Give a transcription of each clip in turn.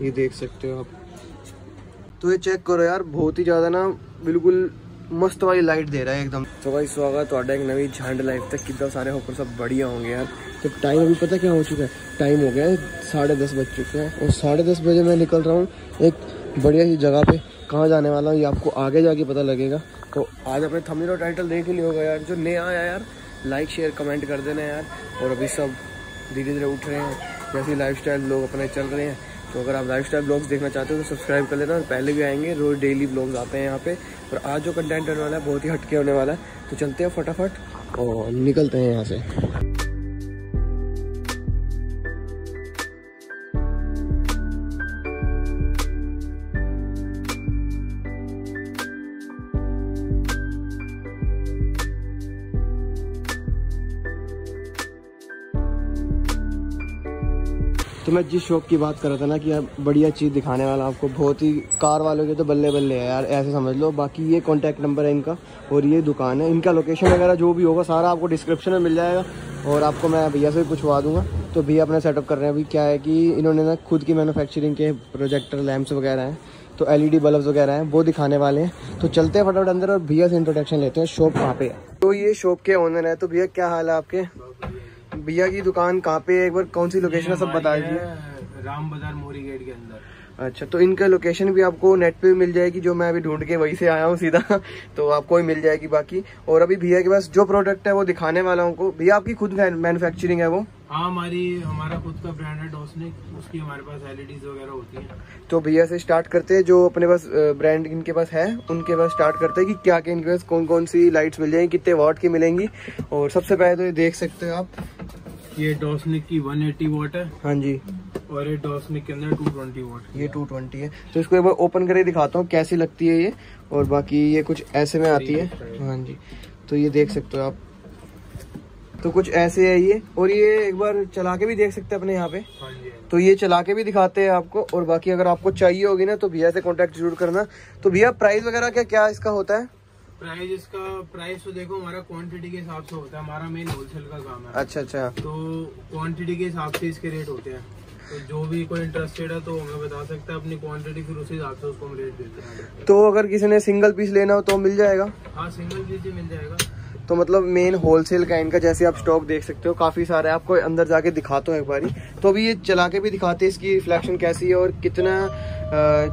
ये देख सकते हो आप। तो ये चेक करो यार, बहुत ही ज़्यादा ना बिल्कुल मस्त वाली लाइट दे रहा है एकदम। तो भाई स्वागत है एक नवी झंड लाइफ तक। कितना सारे होकर सब बढ़िया होंगे यार। तो टाइम अभी पता क्या हो चुका है, टाइम हो गया है 10:30 बज चुके हैं और 10:30 बजे मैं निकल रहा हूँ एक बढ़िया सी जगह पे। कहाँ जाने वाला हूँ ये आपको आगे जाके पता लगेगा। तो आज अपने थंबनेल और टाइटल देख ही लिया होगा यार। जो नया आया यार लाइक शेयर कमेंट कर देना यार। और अभी सब धीरे धीरे उठ रहे हैं, जैसे लाइफस्टाइल लोग अपने चल रहे हैं। तो अगर आप लाइफस्टाइल ब्लॉग्स देखना चाहते हो तो सब्सक्राइब कर लेना। और पहले भी आएंगे, रोज़ डेली ब्लॉग्स आते हैं यहाँ पे। और आज जो कंटेंट होने वाला है बहुत ही हटके होने वाला है। तो चलते हैं फटाफट और निकलते हैं यहाँ से। तो मैं जिस शॉप की बात कर रहा था ना कि यार बढ़िया चीज़ दिखाने वाला आपको। बहुत ही कार वालों के तो बल्ले बल्ले है यार, ऐसे समझ लो। बाकी ये कॉन्टैक्ट नंबर है इनका और ये दुकान है। इनका लोकेशन वगैरह जो भी होगा सारा आपको डिस्क्रिप्शन में मिल जाएगा। और आपको मैं भैया से भी पूछवा दूंगा। तो भैया अपना सेटअप कर रहे हैं अभी। क्या है कि इन्होंने ना खुद की मैनुफैक्चरिंग के प्रोजेक्टर लैम्प्स वगैरह हैं, तो LED बल्ब्स वगैरह हैं, वो दिखाने वाले हैं। तो चलते हैं फटाफट अंदर और भैया से इंट्रोडक्शन लेते हैं। शॉप कहाँ पे है? तो ये शॉप के ओनर है। तो भैया क्या हाल है आपके? भैया की दुकान कहाँ पे है, एक बार कौन सी लोकेशन है सब बता दीजिए। राम बाजार मोरी गेट के अंदर। अच्छा, तो इनका लोकेशन भी आपको नेट पे मिल जाएगी। जो मैं अभी ढूंढ के वहीं से आया हूँ सीधा, तो आपको ही मिल जाएगी। बाकी और अभी भैया के पास जो प्रोडक्ट है वो दिखाने वाला हूँ। भैया आपकी खुद मैन्युफैक्चरिंग है वो? हाँ, हमारा खुद का ब्रांड है डोस्निक, उसकी हमारे पास LEDs वगैरह होती है। तो भैया से स्टार्ट करते हैं, जो अपने पास ब्रांड इनके पास है उनके पास स्टार्ट करते हैं कि क्या क्या इनके पास कौन कौन सी लाइट्स मिल जाएंगी, कितने वाट की मिलेंगी। और सबसे पहले तो ये देख सकते हो आप, ये डोस्निक की 180 वाट है। हाँ जी। और ये डोस्निक के अंदर 220 वाट, ये 220 है। तो इसको एक बार ओपन करके दिखाता हूँ कैसी लगती है ये। और बाकी ये कुछ ऐसे में आती है। हाँ जी, तो ये देख सकते हो आप, तो कुछ ऐसे है ये। और ये एक बार चला के भी देख सकते हैं अपने यहाँ पे। तो ये चला के भी दिखाते हैं आपको। और बाकी अगर आपको चाहिए होगी ना तो भैया से कांटेक्ट जरूर करना। तो भैया प्राइस वगैरह क्या क्या इसका होता है? प्राइस तो देखो हमारा क्वांटिटी के हिसाब से होता है, हमारा मेन होलसेल का काम है। अच्छा अच्छा। तो क्वांटिटी के हिसाब से इसके रेट होते हैं। तो जो भी कोई इंटरेस्टेड है तो हमें बता सकता है अपनी क्वांटिटी, फिर उसी हिसाब से उसको हम रेट देते हैं। तो अगर किसी ने सिंगल पीस लेना हो तो मिल जाएगा? हाँ, सिंगल पीस ही मिल जाएगा। तो मतलब मेन होलसेल का इनका, जैसे आप स्टॉक देख सकते हो काफ़ी सारा है। आपको अंदर जाके दिखाता हूँ एक बारी। तो अभी ये चला के भी दिखाते हैं इसकी रिफ्लेक्शन कैसी है और कितना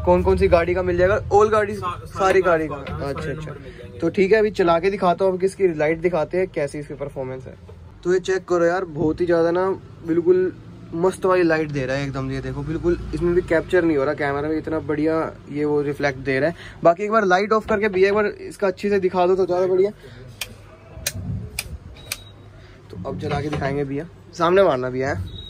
कौन कौन सी गाड़ी का मिल जाएगा। ऑल गाड़ी सारी गाड़ी का। अच्छा अच्छा, तो ठीक है, अभी चला के दिखाता हूँ। अब इसकी लाइट दिखाते हैं कैसी इसकी परफॉर्मेंस है। तो ये चेक करो यार, बहुत ही ज़्यादा ना बिल्कुल मस्त वाली लाइट दे रहा है एकदम। ये देखो, बिल्कुल इसमें भी कैप्चर नहीं हो रहा कैमरा में, इतना बढ़िया ये वो रिफ्लेक्ट दे रहा है। बाकी एक बार लाइट ऑफ करके भी एक बार इसका अच्छे से दिखा दो तो ज़्यादा बढ़िया। अब जला के दिखाएंगे भैया, सामने मारना भैया है।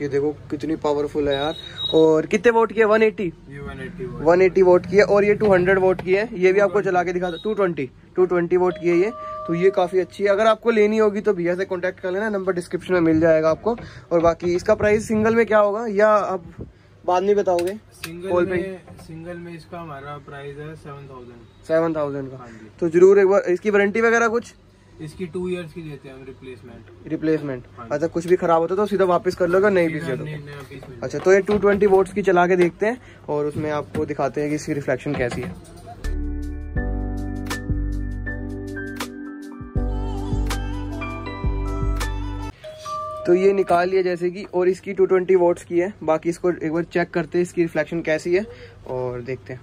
ये देखो कितनी पावरफुल है यार। और कितने वोट की है? 180, ये 180 वोट की है। और ये 200 वोट की है। ये भी आपको चला के दिखा दो। 220 वोट की है ये। तो ये काफ़ी अच्छी है। अगर आपको लेनी होगी तो भैया से कांटेक्ट कर लेना, नंबर डिस्क्रिप्शन में मिल जाएगा आपको। और बाकी इसका प्राइस सिंगल में क्या होगा या आप बाद में बताओगे? सिंगल में इसका हमारा प्राइस है 7000 का। तो जरूर एक बार इसकी वारंटी वगैरह कुछ इसकी 2 इयर्स की देते हैं हम रिप्लेसमेंट। अच्छा, कुछ भी खराब होता है तो सीधा वापस कर लोगे, नई पीस दे। अच्छा, तो ये 220 वोट्स की चला के देखते हैं और उसमें आपको दिखाते हैं कि इसकी रिफ्लेक्शन कैसी है। तो ये निकाल लिया जैसे कि, और इसकी 220 वोट्स की है। बाकी इसको एक बार चेक करते हैं इसकी रिफ्लेक्शन कैसी है और देखते हैं।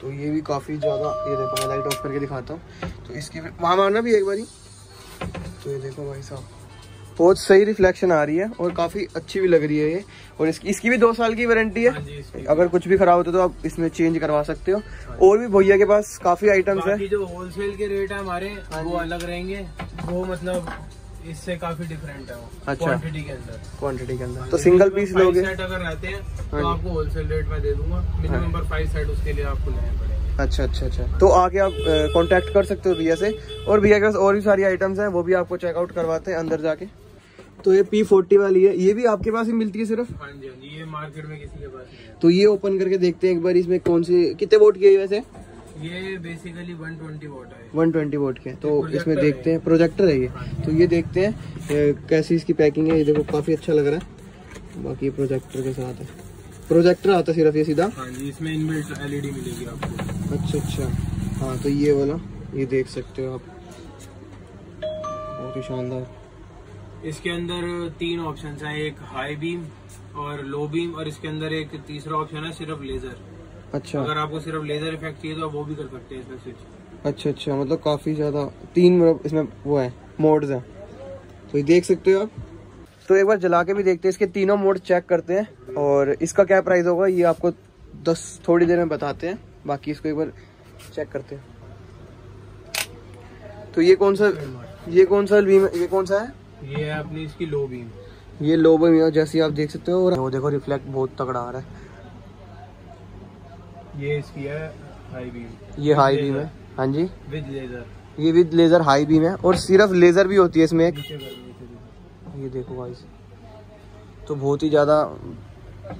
तो ये भी काफ़ी ज़्यादा, ये देखो मैं लाइट ऑफ करके दिखाता हूँ। तो इसकी वहाँ मारना भी एक बारी। तो ये देखो भाई साहब, बहुत सही रिफ्लेक्शन आ रही है और काफ़ी अच्छी भी लग रही है ये। और इसकी भी 2 साल की वारंटी है। अगर कुछ भी खराब होता है तो आप इसमें चेंज करवा सकते हो। और भी भैया के पास काफ़ी आइटम्स है। जो होलसेल के रेट है हमारे वो अलग रहेंगे, वो मतलब इससे काफी डिफरेंट है वो। अच्छा, क्वांटिटी के अंदर। तो सिंगल पीस लोगे अगर रहते हैं तो आपको होलसेल रेट में दे दूंगा। मिनिमम पर 5 सेट उसके लिए आपको लेने पड़ेंगे। अच्छा। तो आके आप कांटेक्ट कर सकते हो भैया से। और भैया के पास और भी सारी आइटम्स हैं, वो भी आपको चेकआउट करवाते हैं अंदर जाके। तो ये P40 वाली है, ये भी आपके पास ही मिलती है सिर्फ? हाँ जी, ये मार्केट में किसी के पास नहीं है। तो ये ओपन करके देखते हैं एक बार, इसमें कौन सी कितने वोट की है वैसे? ये बेसिकली 120 वोट है। 120 वोट के। तो इसमें देखते हैं, प्रोजेक्टर है ये। तो ये देखते हैं कैसी इसकी पैकिंग है। ये देखो काफ़ी अच्छा लग रहा है। बाकी प्रोजेक्टर के साथ है। प्रोजेक्टर आता सिर्फ ये सीधा। हाँ जी, इसमें इनबिल्ट एलईडी मिलेगी आपको। अच्छा अच्छा, हाँ तो ये वाला ये देख सकते हो आप, बहुत ही शानदार। इसके अंदर तीन ऑप्शंस हैं, एक हाई बीम और लो बीम, और इसके अंदर एक तीसरा ऑप्शन है सिर्फ लेजर। अच्छा, अगर आपको सिर्फ लेजर इफेक्ट चाहिए तो आप वो भी कर सकते हैं इसमें स्विच। अच्छा अच्छा, मतलब काफी ज्यादा तीन इसमें वो है मोड्स है, तो ये देख सकते हो आप। तो एक बार जला के भी देखते हैं, इसके तीनों मोड चेक करते हैं और इसका क्या प्राइस होगा ये आपको थोड़ी देर में बताते हैं, बाकी इसको एक बार चेक करते हैं। तो ये कौन सा है? ये है अपनी इसकी लो बीम। ये लो बीम है जैसी आप देख सकते हो, और वो देखो रिफ्लेक्ट बहुत तगड़ा आ रहा है। ये इसकी है हाई बीम। ये हाई बीम है, हाँ जी, विद लेजर। ये विद लेजर हाई बीम है और सिर्फ लेजर भी होती है इसमें एक। ये देखो गाइस, तो बहुत ही ज़्यादा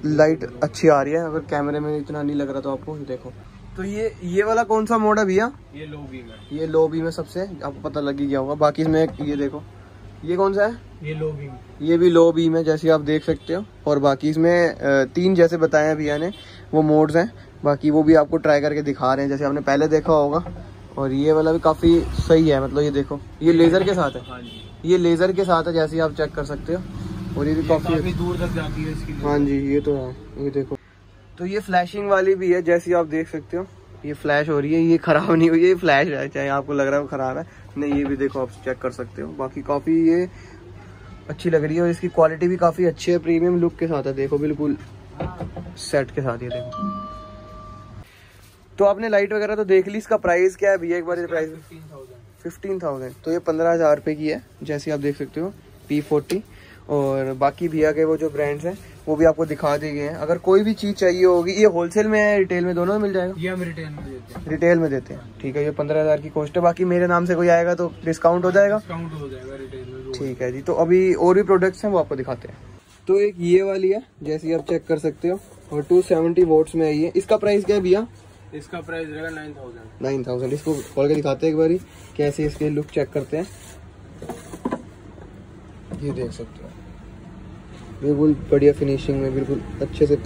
लाइट अच्छी आ रही है, अगर कैमरे में इतना नहीं लग रहा तो आपको। ये देखो, तो ये वाला कौन सा मोड है भैया? ये लो बीम है। ये लो बीम है, सबसे आपको पता लग ही गया होगा। बाकी इसमें ये देखो, ये कौन सा है? ये लो बीम। ये भी लो बीम है जैसे आप देख सकते हो, और बाकी इसमें तीन जैसे बताए हैं भैया ने वो मोड्स हैं, बाकी वो भी आपको ट्राई करके दिखा रहे हैं जैसे आपने पहले देखा होगा। और ये वाला भी काफ़ी सही है, मतलब ये देखो ये लेज़र के साथ है, ये लेजर के साथ है जैसे आप चेक कर सकते हो, और ये भी काफी दूर तक जाती है इसकी। हाँ जी, ये तो है, ये देखो। तो ये फ्लैशिंग वाली भी है जैसे आप देख सकते हो, ये फ्लैश हो रही है, ये खराब नहीं हुई, ये फ्लैश है, चाहे आपको लग रहा है वो खराब है, नहीं ये भी देखो आप चेक कर सकते हो। बाकी काफी ये अच्छी लग रही है और इसकी क्वालिटी भी काफी अच्छी है, प्रीमियम लुक के साथ है, देखो बिल्कुल सेट के साथ, ये देखो। तो आपने लाइट वगैरह तो देख ली, इसका प्राइस क्या है भैया एक बार? ये प्राइस 15,000। तो ये 15,000 रुपये की है जैसे आप देख सकते हो, P40। और बाकी भैया के वो जो ब्रांड्स हैं वो भी आपको दिखा दिए गए हैं। अगर कोई भी चीज़ चाहिए होगी, ये होलसेल में है रिटेल में, दोनों में मिल जाएगा? ये हम रिटेल में देते हैं। रिटेल में देते हैं, ठीक है। ये 15,000 की कॉस्ट है, बाकी मेरे नाम से कोई आएगा तो डिस्काउंट हो जाएगा। डिस्काउंट हो जाएगा रिटेल में, ठीक है जी। तो अभी और भी प्रोडक्ट्स हैं वो आपको दिखाते हैं। तो एक ये वाली है जैसे आप चेक कर सकते हो, और 270 वोट्स में आई है। इसका प्राइस क्या है भैया? इसका प्राइस रहेगा 9,000। इसको खोल के दिखाते हैं एक बारी कैसे इसके लुक चेक करते हैं। ये देख सकते हो बिल्कुल बढ़िया फिनिशिंग में, बिल्कुल अच्छे से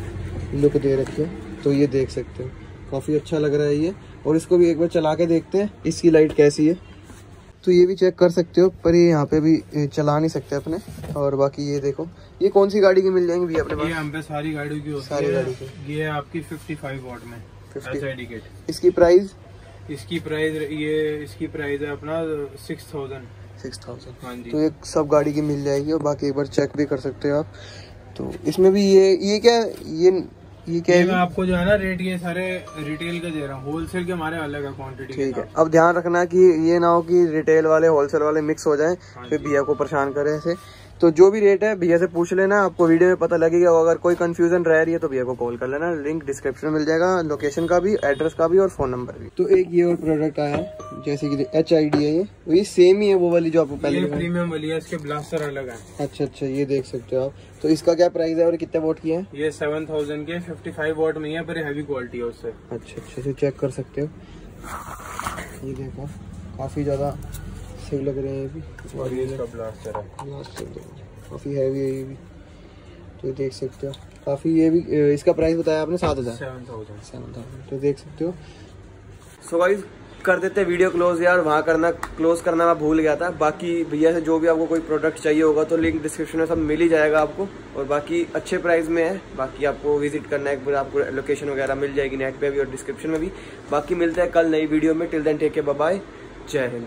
लुक दे रखी है। तो ये देख सकते हो काफ़ी अच्छा लग रहा है ये, और इसको भी एक बार चला के देखते हैं इसकी लाइट कैसी है। तो ये भी चेक कर सकते हो, पर ये यहाँ पे भी चला नहीं सकते अपने। और बाकी ये देखो, ये कौन सी गाड़ी की मिल जाएंगी भैया अपने पास? ये हम पे सारी गाड़ियों की होती है। सारी गाड़ी की। ये आपकी 55 वाट में। इसकी प्राइस है अपना 6,000। हाँ जी, तो ये सब गाड़ी की मिल जाएगी, और बाकी एक बार चेक भी कर सकते हो आप। तो इसमें भी ये क्या ये मैं आपको जो है ना रेट ये सारे रिटेल का दे रहा हूँ, होलसेल के हमारे अलग है क्वांटिटी। ठीक है, अब ध्यान रखना कि ये ना हो कि रिटेल वाले होलसेल वाले मिक्स हो जाएं, फिर भैया को परेशान करें ऐसे। तो जो भी रेट है भैया से पूछ लेना, आपको वीडियो में पता लगेगा। अगर कोई कंफ्यूजन रह रही है तो भैया को कॉल कर लेना, लिंक डिस्क्रिप्शन में मिल जाएगा, लोकेशन का भी, एड्रेस का भी, और फोन नंबर भी। तो एक ये और प्रोडक्ट आया है जैसे कि HID है, ये सेम ही है वो वाली जो आपको पहले प्रीमियम वाली है, इसके ब्लास्टर अलग है। अच्छा अच्छा, ये देख सकते हो आप। तो इसका क्या प्राइस है और कितने वोट की है? ये 7,000 के 55 वोट में है, पर हैवी क्वालिटी है उससे। अच्छा अच्छा, से चेक कर सकते हो, ये देखो काफी ज्यादा सही लग रहे हैं ये भी। और ये इसका ब्लास्टर है, काफी हैवी है ये भी, तो देख सकते हो काफी। ये भी इसका प्राइस बताया आपने 7,000, तो देख सकते हो। सो गाइस, कर देते वीडियो क्लोज यार, वहाँ क्लोज करना मैं भूल गया था। बाकी भैया से जो भी आपको कोई प्रोडक्ट चाहिए होगा तो लिंक डिस्क्रिप्शन में सब मिल ही जाएगा आपको, और बाकी अच्छे प्राइस में है। बाकी आपको विजिट करना है, पूरा आपको लोकेशन वगैरह मिल जाएगी नेट पे भी और डिस्क्रिप्शन में भी। बाकी मिलते हैं कल नई वीडियो में, till then take care, bye bye, जय हिंद।